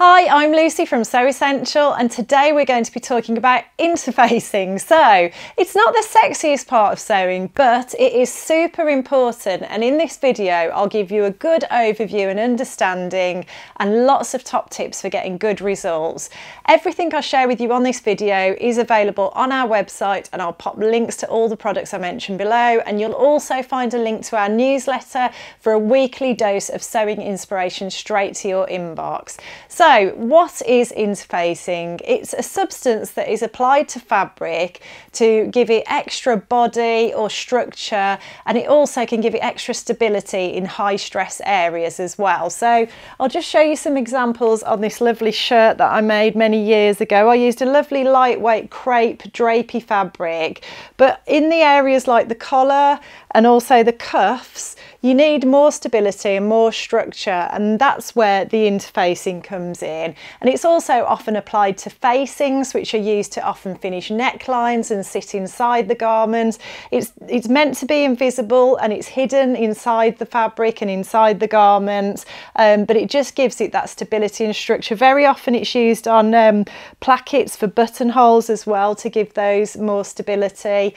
Hi, I'm Lucy from Sew Essential, and today we're going to be talking about interfacing. So it's not the sexiest part of sewing, but it is super important, and in this video I'll give you a good overview and understanding and lots of top tips for getting good results. Everything I share with you on this video is available on our website, and I'll pop links to all the products I mentioned below, and you'll also find a link to our newsletter for a weekly dose of sewing inspiration straight to your inbox. So what is interfacing? It's a substance that is applied to fabric to give it extra body or structure, and it also can give it extra stability in high stress areas as well. So I'll just show you some examples on this lovely shirt that I made many years ago. I used a lovely lightweight crepe drapey fabric, but in the areas like the collar and also the cuffs, you need more stability and more structure, and that's where the interfacing comes in. And it's also often applied to facings, which are used to often finish necklines and sit inside the garment. It's meant to be invisible, and it's hidden inside the fabric and inside the garment, but it just gives it that stability and structure. Very often it's used on plackets for buttonholes as well to give those more stability,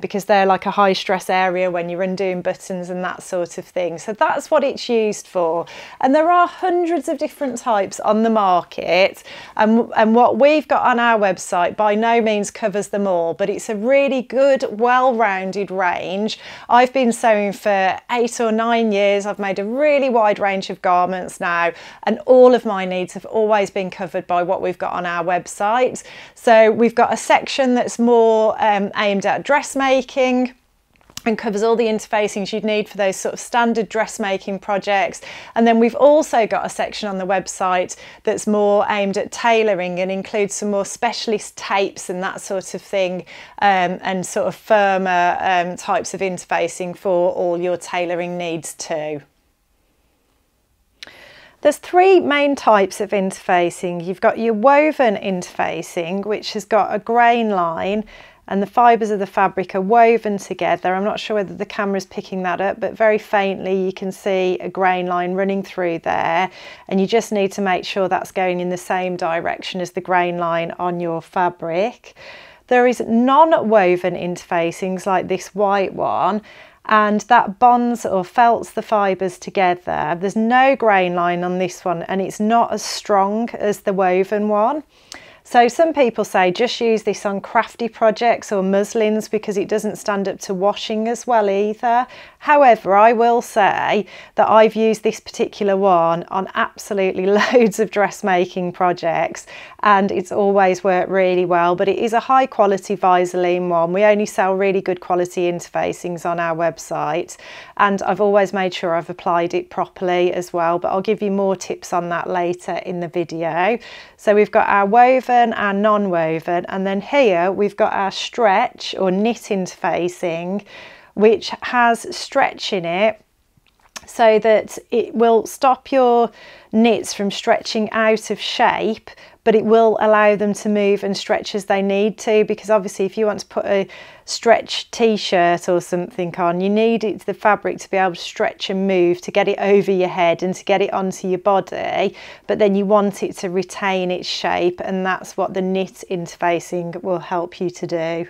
because they're like a high stress area when you're undoing buttons and that sort of thing. So that's what it's used for, and there are hundreds of different types on the market, and what we've got on our website by no means covers them all, but it's a really good, well-rounded range. I've been sewing for 8 or 9 years. I've made a really wide range of garments now, and all of my needs have always been covered by what we've got on our website. So we've got a section that's more aimed at dressmaking and covers all the interfacings you'd need for those sort of standard dressmaking projects. And then we've also got a section on the website that's more aimed at tailoring and includes some more specialist tapes and that sort of thing, and sort of firmer types of interfacing for all your tailoring needs too. There's three main types of interfacing. You've got your woven interfacing, which has got a grain line, and the fibres of the fabric are woven together. I'm not sure whether the camera's picking that up, but very faintly you can see a grain line running through there, and you just need to make sure that's going in the same direction as the grain line on your fabric. There is non-woven interfacings like this white one, and that bonds or felts the fibres together. There's no grain line on this one, and it's not as strong as the woven one. So some people say just use this on crafty projects or muslins because it doesn't stand up to washing as well either. However, I will say that I've used this particular one on absolutely loads of dressmaking projects, and it's always worked really well, but it is a high quality Vaseline one. We only sell really good quality interfacings on our website, and I've always made sure I've applied it properly as well, but I'll give you more tips on that later in the video. So we've got our woven, our non-woven, and then here we've got our stretch or knit interfacing, which has stretch in it so that it will stop your knits from stretching out of shape, but it will allow them to move and stretch as they need to, because obviously if you want to put a stretch t-shirt or something on, you need the fabric to be able to stretch and move to get it over your head and to get it onto your body, but then you want it to retain its shape, and that's what the knit interfacing will help you to do.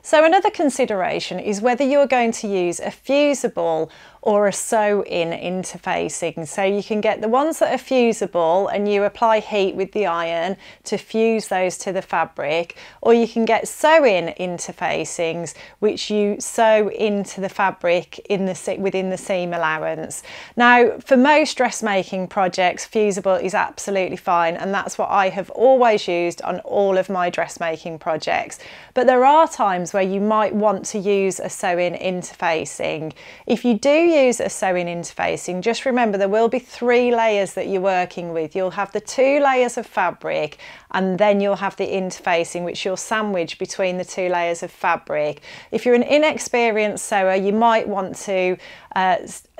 So another consideration is whether you're going to use a fusible or a sew-in interfacing. So you can get the ones that are fusible and you apply heat with the iron to fuse those to the fabric, or you can get sew-in interfacings which you sew into the fabric within the seam allowance. Now, for most dressmaking projects, fusible is absolutely fine, and that's what I have always used on all of my dressmaking projects. But there are times where you might want to use a sew-in interfacing. If you do use a sewing interfacing, just remember there will be 3 layers that you're working with. You'll have the 2 layers of fabric, and then you'll have the interfacing, which you'll sandwich between the 2 layers of fabric. If you're an inexperienced sewer, you might want to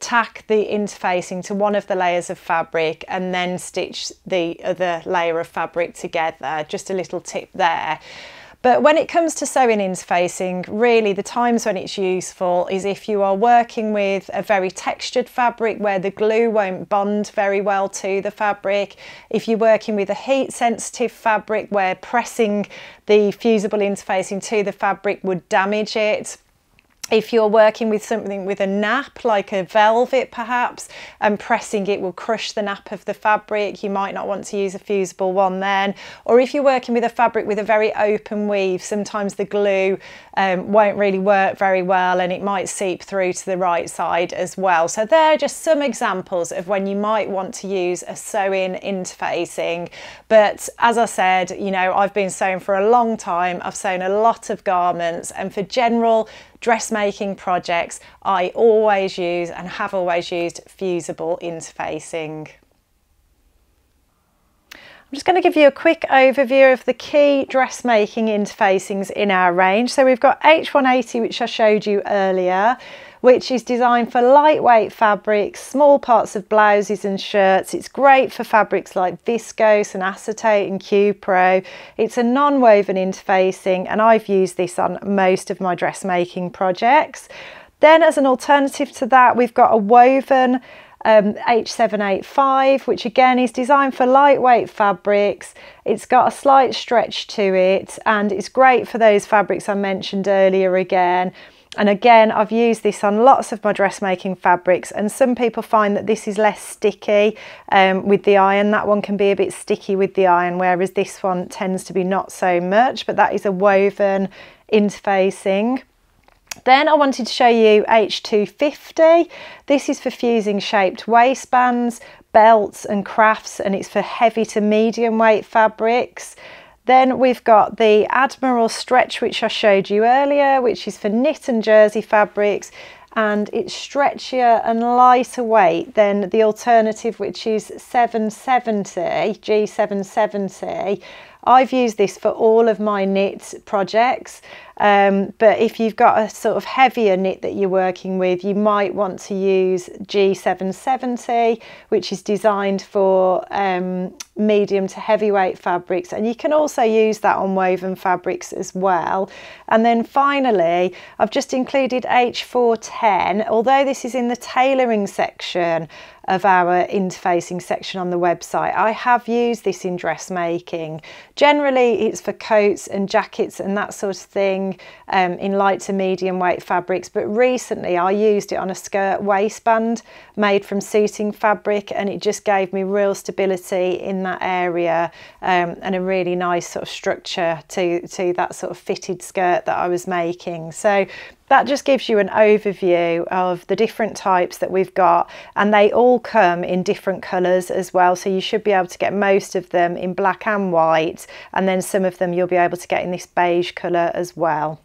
tack the interfacing to one of the layers of fabric and then stitch the other layer of fabric together. Just a little tip there. But when it comes to sewing interfacing, really the times when it's useful is if you are working with a very textured fabric where the glue won't bond very well to the fabric, if you're working with a heat sensitive fabric where pressing the fusible interfacing to the fabric would damage it, if you're working with something with a nap, like a velvet perhaps, and pressing it will crush the nap of the fabric, you might not want to use a fusible one then. Or if you're working with a fabric with a very open weave, sometimes the glue won't really work very well and it might seep through to the right side as well. So there are just some examples of when you might want to use a sewing interfacing. But as I said, you know, I've been sewing for a long time, I've sewn a lot of garments, and for general dressmaking projects, I always use and have always used fusible interfacing. I'm just going to give you a quick overview of the key dressmaking interfacings in our range. So we've got H180, which I showed you earlier, which is designed for lightweight fabrics, small parts of blouses and shirts. It's great for fabrics like viscose and acetate and cupro. It's a non-woven interfacing, and I've used this on most of my dressmaking projects. Then as an alternative to that, we've got a woven H785, which again is designed for lightweight fabrics. It's got a slight stretch to it, and it's great for those fabrics I mentioned earlier again. And again, I've used this on lots of my dressmaking fabrics, and some people find that this is less sticky with the iron. That one can be a bit sticky with the iron, whereas this one tends to be not so much, but that is a woven interfacing. Then I wanted to show you H250. This is for fusing shaped waistbands, belts and crafts, and it's for heavy to medium weight fabrics. Then we've got the Admiral stretch, which I showed you earlier, which is for knit and jersey fabrics, and it's stretchier and lighter weight than the alternative, which is G770. I've used this for all of my knit projects, but if you've got a sort of heavier knit that you're working with, you might want to use G770, which is designed for medium to heavyweight fabrics, and you can also use that on woven fabrics as well. And then finally, I've just included H410. Although this is in the tailoring section of our interfacing section on the website, I have used this in dressmaking. Generally it's for coats and jackets and that sort of thing in light to medium weight fabrics, but recently I used it on a skirt waistband made from suiting fabric, and it just gave me real stability in that area and a really nice sort of structure to that sort of fitted skirt that I was making. So that just gives you an overview of the different types that we've got, and they all come in different colours as well, so you should be able to get most of them in black and white, and then some of them you'll be able to get in this beige colour as well.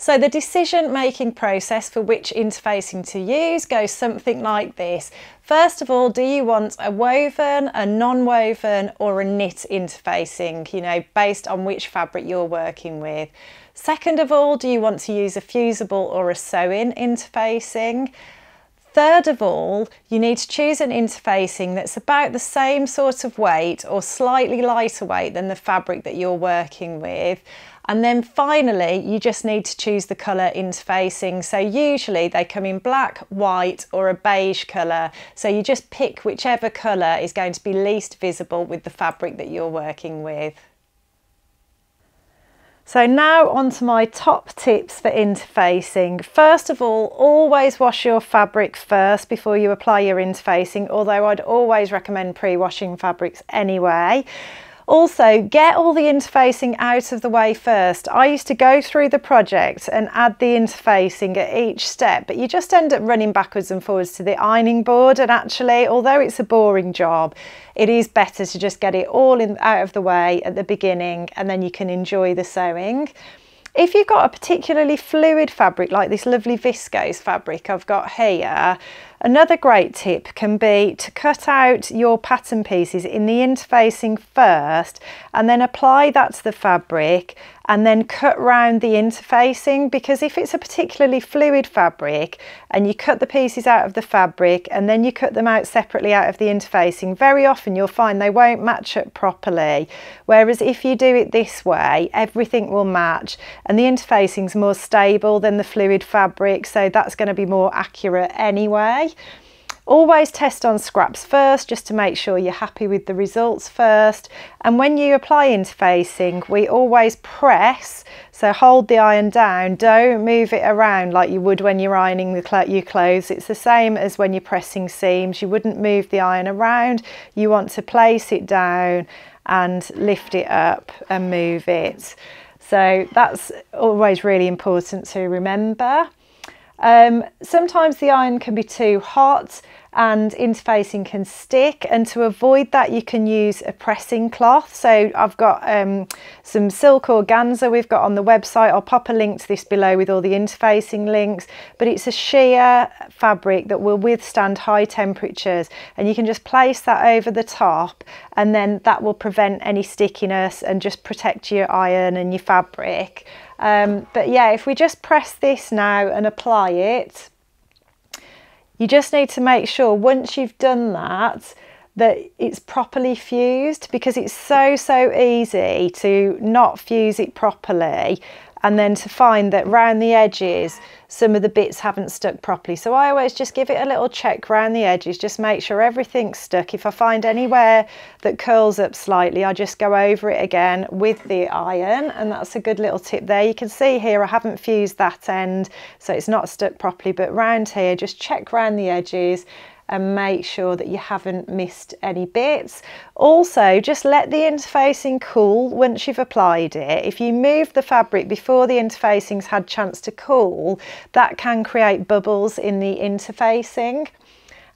So the decision-making process for which interfacing to use goes something like this. First of all, do you want a woven, a non-woven or a knit interfacing, you know, based on which fabric you're working with? Second of all, do you want to use a fusible or a sewing interfacing? Third of all, you need to choose an interfacing that's about the same sort of weight or slightly lighter weight than the fabric that you're working with. And then finally, you just need to choose the colour interfacing. So usually they come in black, white or a beige colour. So you just pick whichever colour is going to be least visible with the fabric that you're working with. So now onto my top tips for interfacing. First of all, always wash your fabric first before you apply your interfacing, although I'd always recommend pre-washing fabrics anyway. Also, get all the interfacing out of the way first. I used to go through the project and add the interfacing at each step, but you just end up running backwards and forwards to the ironing board, and actually, although it's a boring job, it is better to just get it all out of the way at the beginning, and then you can enjoy the sewing. If you've got a particularly fluid fabric like this lovely viscose fabric I've got here, another great tip can be to cut out your pattern pieces in the interfacing first and then apply that to the fabric, and then cut round the interfacing, because if it's a particularly fluid fabric and you cut the pieces out of the fabric and then you cut them out separately out of the interfacing, very often you'll find they won't match up properly. Whereas if you do it this way, everything will match and the interfacing's more stable than the fluid fabric, so that's going to be more accurate anyway. Always test on scraps first, just to make sure you're happy with the results first. And when you apply interfacing, we always press, so hold the iron down, don't move it around like you would when you're ironing your clothes. It's the same as when you're pressing seams, you wouldn't move the iron around, you want to place it down and lift it up and move it. So that's always really important to remember. Sometimes the iron can be too hot and interfacing can stick, and to avoid that you can use a pressing cloth. So I've got some silk organza we've got on the website. I'll pop a link to this below with all the interfacing links, but it's a sheer fabric that will withstand high temperatures, and you can just place that over the top and then that will prevent any stickiness and just protect your iron and your fabric. But yeah, if we just press this now and apply it, you just need to make sure once you've done that, that it's properly fused, because it's so easy to not fuse it properly and then to find that round the edges some of the bits haven't stuck properly. So I always just give it a little check round the edges, just make sure everything's stuck. If I find anywhere that curls up slightly, I just go over it again with the iron, and that's a good little tip there. You can see here I haven't fused that end, so it's not stuck properly, but round here just check round the edges and make sure that you haven't missed any bits. Also, just let the interfacing cool once you've applied it. If you move the fabric before the interfacing's had a chance to cool, that can create bubbles in the interfacing.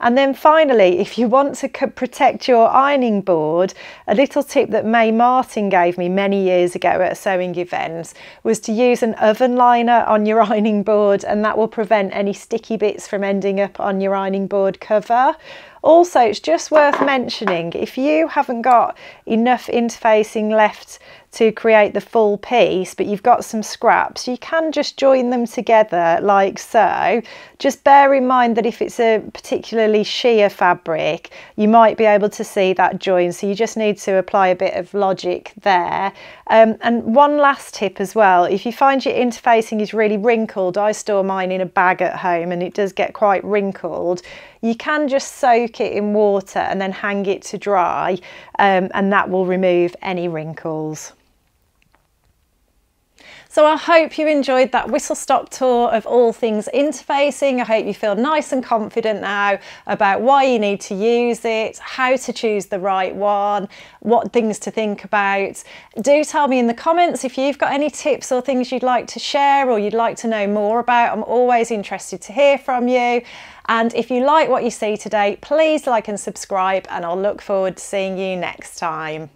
And then finally, if you want to protect your ironing board, a little tip that May Martin gave me many years ago at a sewing event was to use an oven liner on your ironing board, and that will prevent any sticky bits from ending up on your ironing board cover. Also, it's just worth mentioning, if you haven't got enough interfacing left to create the full piece, but you've got some scraps, you can just join them together like so. Just bear in mind that if it's a particularly sheer fabric, you might be able to see that join, so you just need to apply a bit of logic there. And one last tip as well, if you find your interfacing is really wrinkled, I store mine in a bag at home and it does get quite wrinkled, you can just soak it in water and then hang it to dry, and that will remove any wrinkles. So I hope you enjoyed that whistle-stop tour of all things interfacing. I hope you feel nice and confident now about why you need to use it, how to choose the right one, what things to think about. Do tell me in the comments if you've got any tips or things you'd like to share or you'd like to know more about. I'm always interested to hear from you. And if you like what you see today, please like and subscribe, and I'll look forward to seeing you next time.